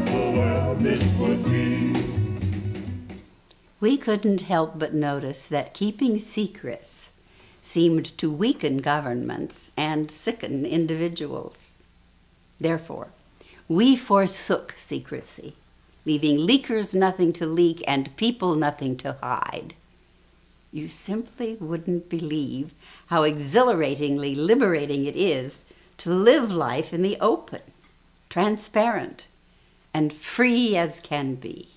wonderful world this would be. We couldn't help but notice that keeping secrets seemed to weaken governments and sicken individuals. Therefore, we forsook secrecy, leaving leakers nothing to leak and people nothing to hide. You simply wouldn't believe how exhilaratingly liberating it is to live life in the open, transparent, and free as can be.